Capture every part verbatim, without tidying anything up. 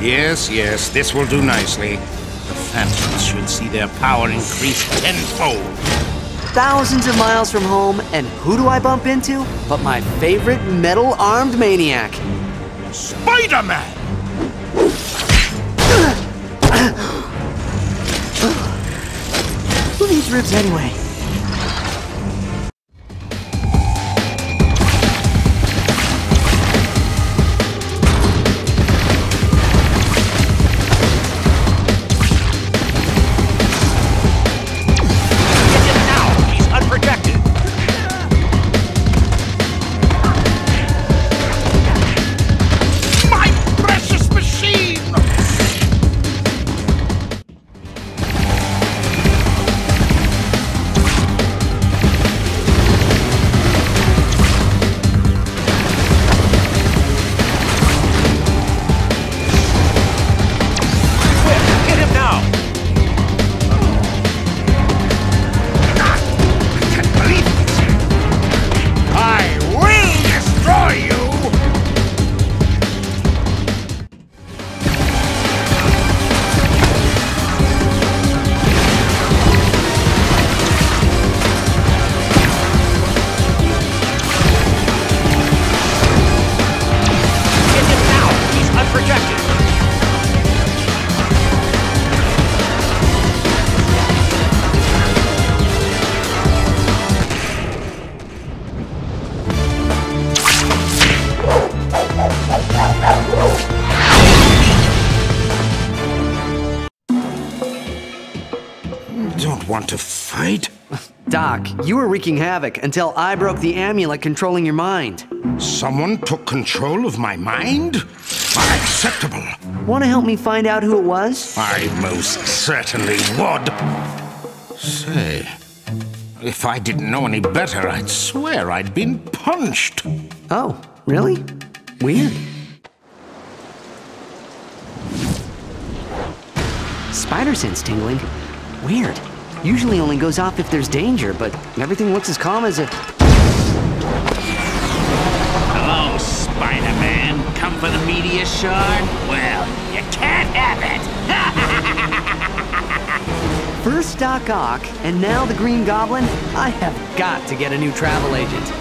Yes, yes, this will do nicely. The Phantoms should see their power increase tenfold. Thousands of miles from home, and who do I bump into but my favorite metal-armed maniac? Spider-Man! Who needs ribs anyway? Doc, you were wreaking havoc until I broke the amulet controlling your mind. Someone took control of my mind? Unacceptable. Want to help me find out who it was? I most certainly would. Say, if I didn't know any better, I'd swear I'd been punched. Oh, really? Weird. Spider sense tingling. Weird. Usually only goes off if there's danger, but everything looks as calm as a... Hello, Spider-Man. Come for the meteor shard? Well, you can't have it! First Doc Ock, and now the Green Goblin? I have got to get a new travel agent.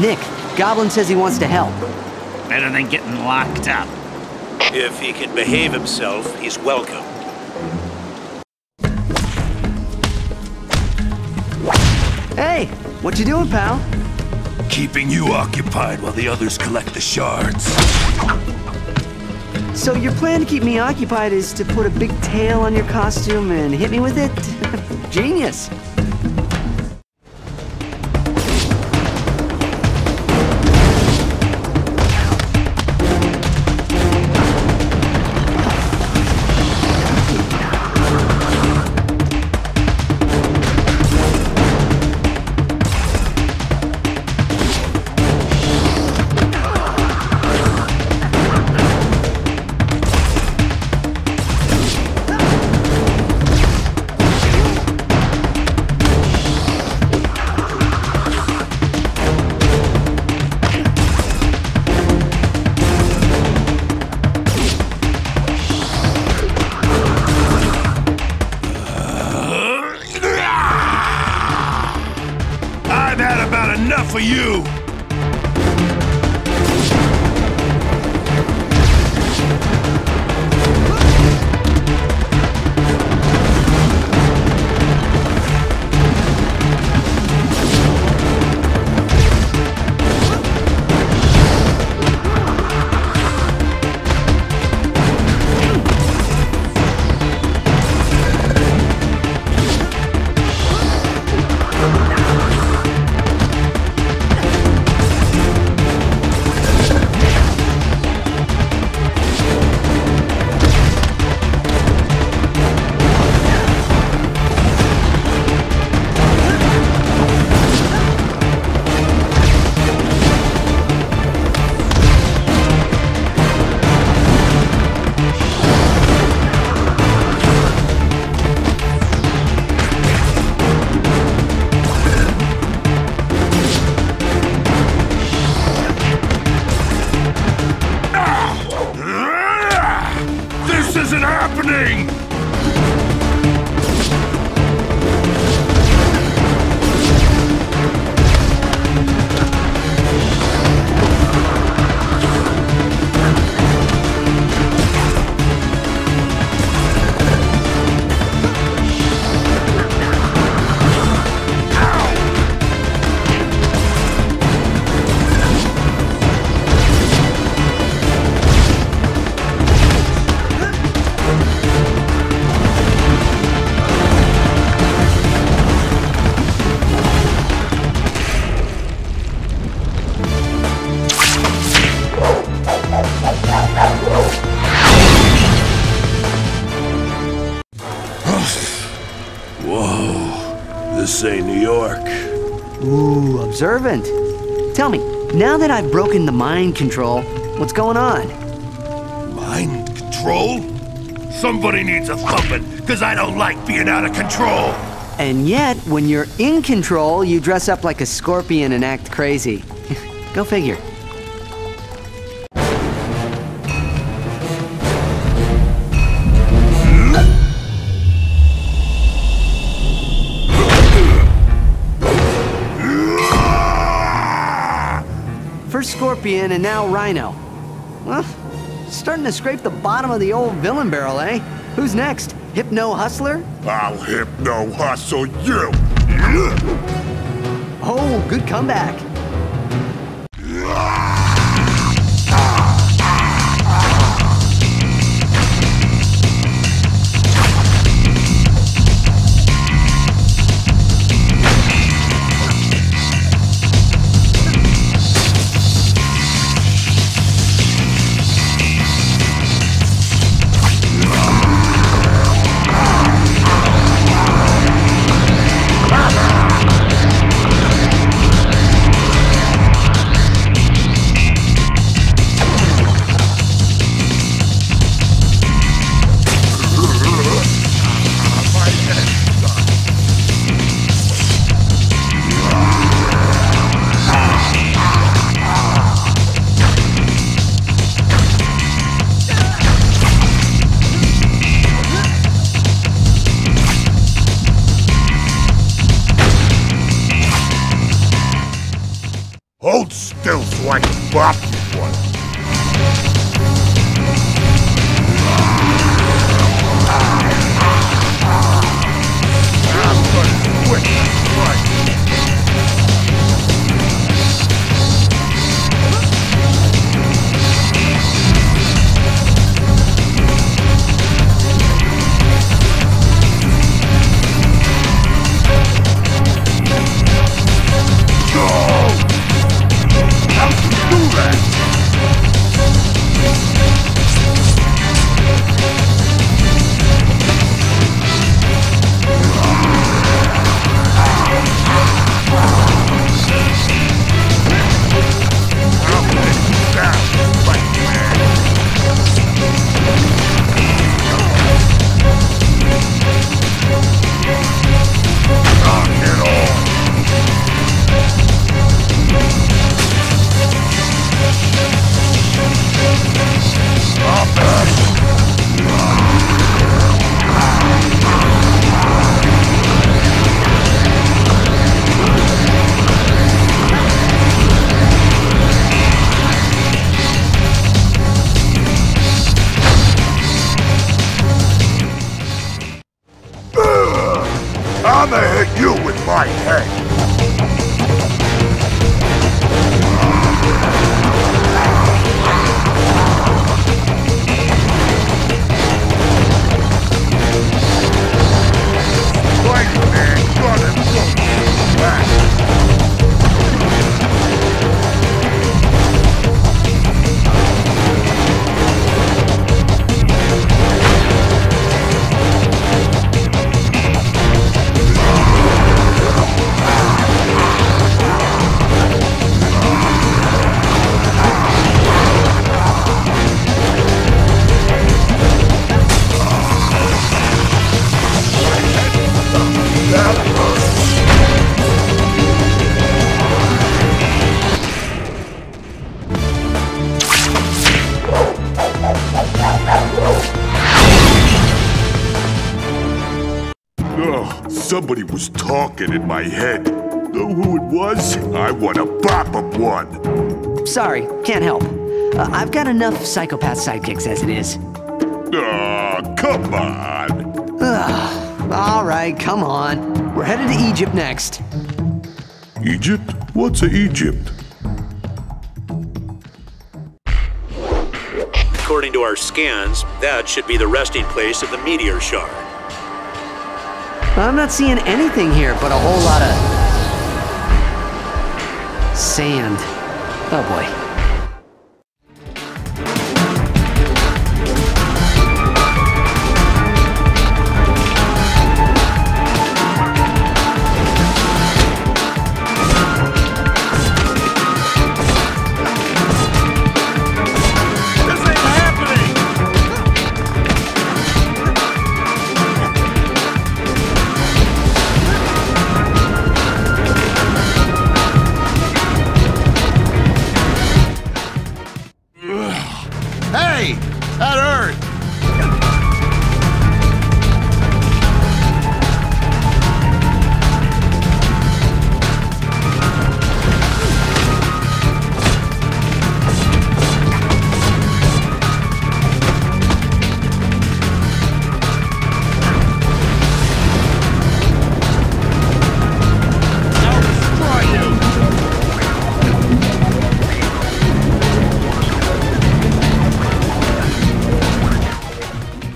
Nick, Goblin says he wants to help. Better than getting locked up. If he can behave himself, he's welcome. Hey, what you doing, pal? Keeping you occupied while the others collect the shards. So your plan to keep me occupied is to put a big tail on your costume and hit me with it? Genius! Observant. Tell me, now that I've broken the mind control, what's going on? Mind control? Somebody needs a thumping, because I don't like being out of control. And yet, when you're in control, you dress up like a scorpion and act crazy. Go figure. Scorpion and now Rhino. Well, starting to scrape the bottom of the old villain barrel, eh? Who's next? Hypno-Hustler? I'll hypno-hustle you! Oh, good comeback. like a boppy one. I'm gonna quit this fight. Somebody was talking in my head. Know who it was? I want to bop up one. Sorry, can't help. Uh, I've got enough psychopath sidekicks as it is. Aw, oh, come on. Ugh. All right, come on. We're headed to Egypt next. Egypt? What's a Egypt? According to our scans, that should be the resting place of the meteor shard. I'm not seeing anything here but a whole lot of sand. Oh boy.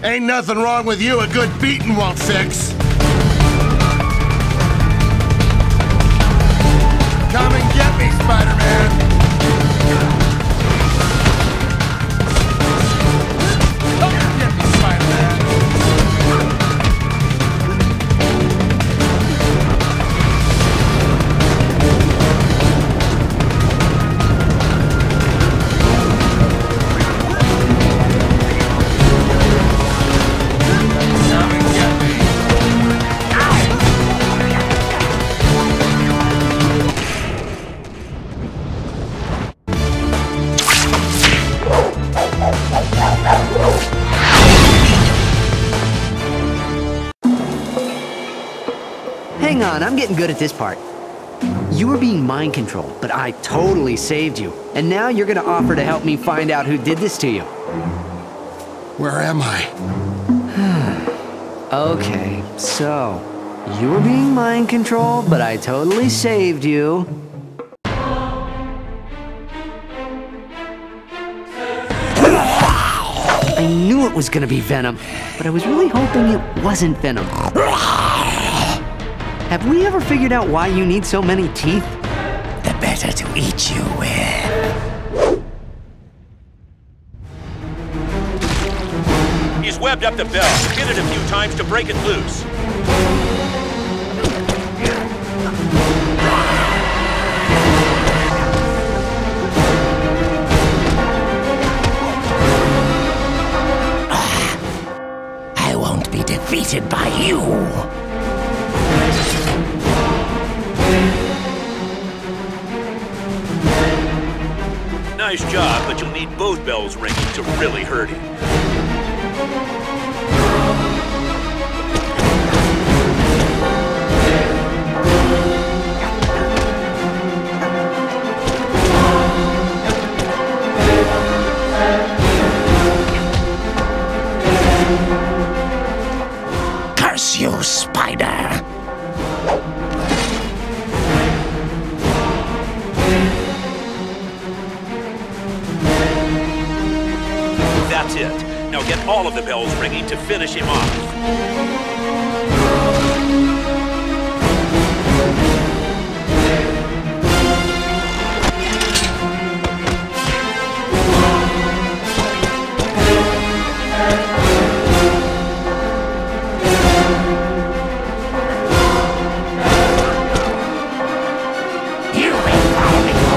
Ain't nothing wrong with you a good beating won't fix. Come and get me, Spider-Man. Come and get me, Spider-Man. I'm getting good at this part. You were being mind controlled, but I totally saved you. And now you're gonna offer to help me find out who did this to you. Where am I? Okay, so you were being mind controlled, but I totally saved you. I knew it was gonna be Venom, but I was really hoping it wasn't Venom. Have we ever figured out why you need so many teeth? The better to eat you with. He's webbed up the bell. Hit it a few times to break it loose. I won't be defeated by you. Nice job, but you'll need both bells ringing to really hurt him. Curse you, Spider! That's it. Now get all of the bells ringing to finish him off. You will follow me home.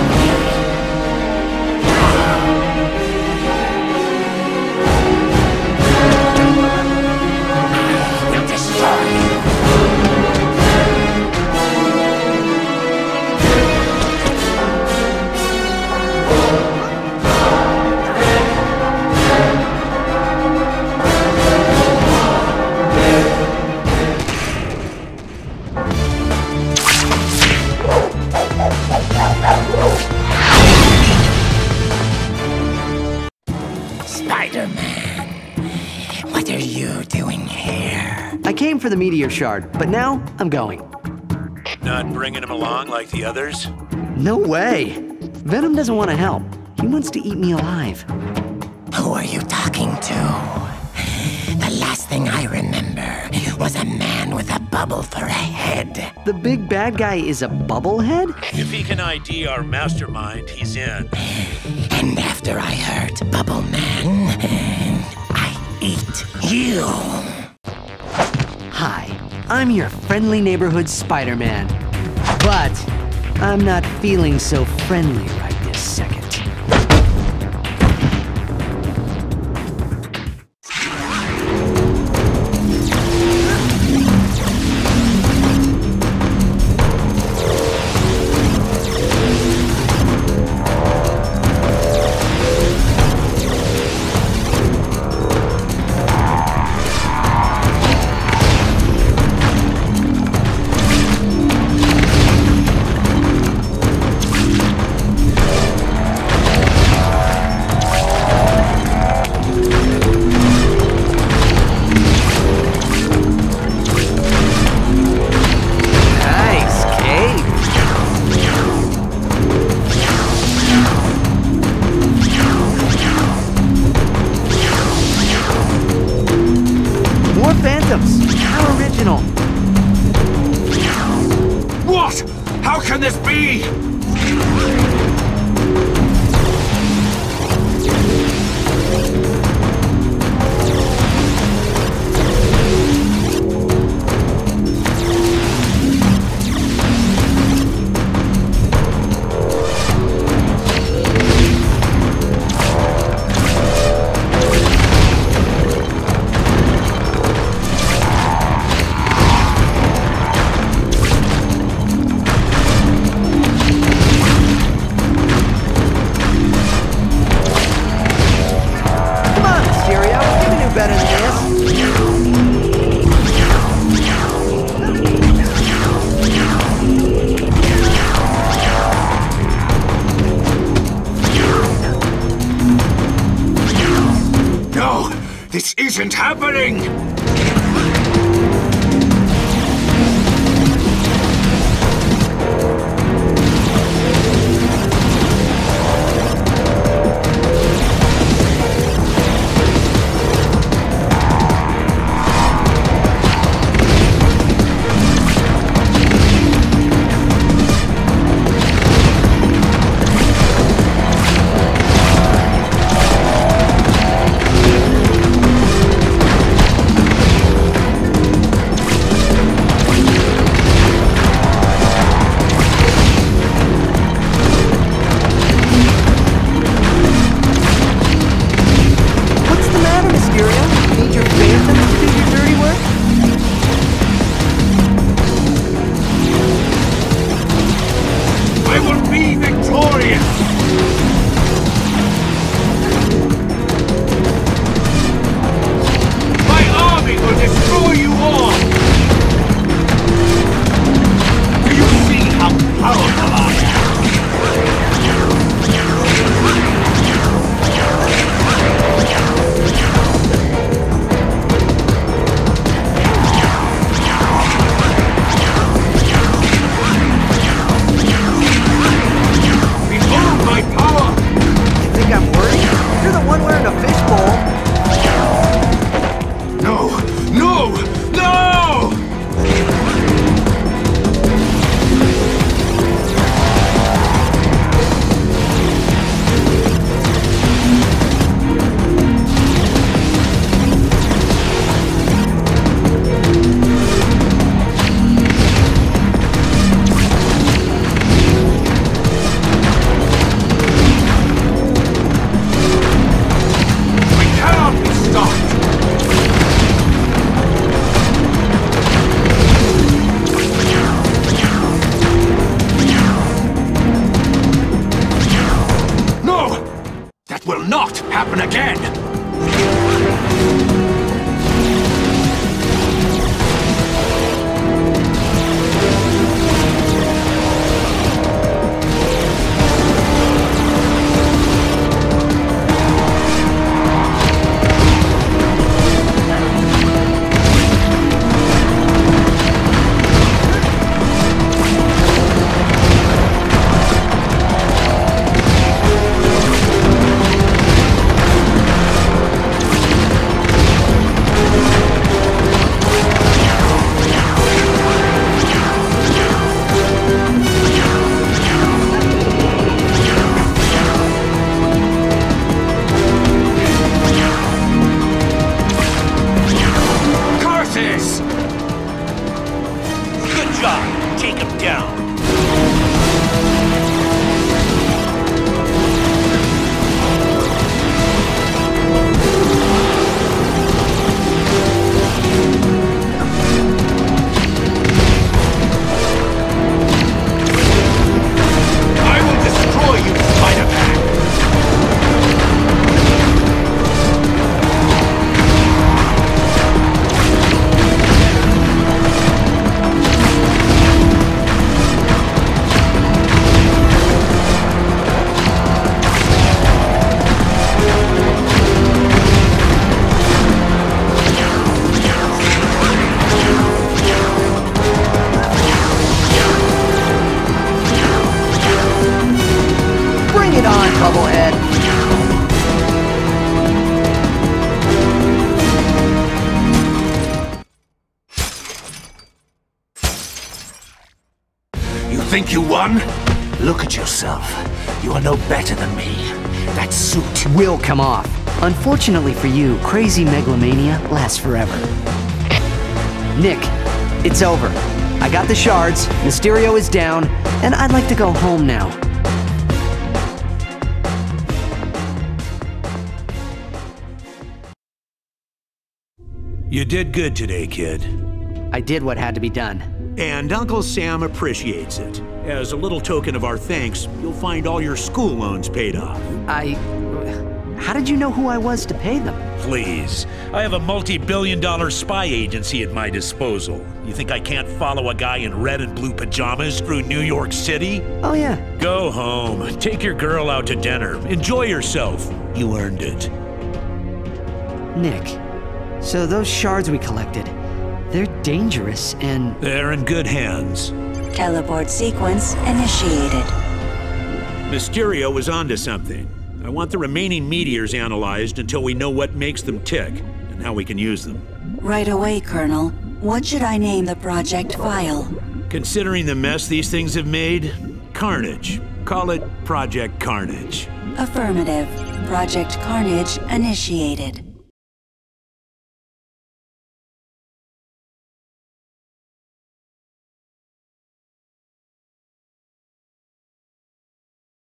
Spider-Man, what are you doing here? I came for the meteor shard, but now I'm going. Not bringing him along like the others? No way. Venom doesn't want to help. He wants to eat me alive. Who are you talking to? The last thing I remember was a man with a bubble for a head. The big bad guy is a bubblehead? If he can I D our mastermind, he's in. And after I hurt Bubble Man, I eat you. Hi, I'm your friendly neighborhood Spider-Man. But I'm not feeling so friendly right this second. This isn't happening! Think you won? Look at yourself. You are no better than me. That suit will come off. Unfortunately for you, crazy megalomania lasts forever. Nick, it's over. I got the shards, Mysterio is down, and I'd like to go home now. You did good today, kid. I did what had to be done. And Uncle Sam appreciates it. As a little token of our thanks, you'll find all your school loans paid off. I... How did you know who I was to pay them? Please. I have a multi-billion dollar spy agency at my disposal. You think I can't follow a guy in red and blue pajamas through New York City? Oh, yeah. Go home. Take your girl out to dinner. Enjoy yourself. You earned it. Nick. So those shards we collected, they're dangerous and... They're in good hands. Teleport sequence initiated. Mysterio was onto something. I want the remaining meteors analyzed until we know what makes them tick and how we can use them. Right away, Colonel. What should I name the project file? Considering the mess these things have made, Carnage. Call it Project Carnage. Affirmative. Project Carnage initiated.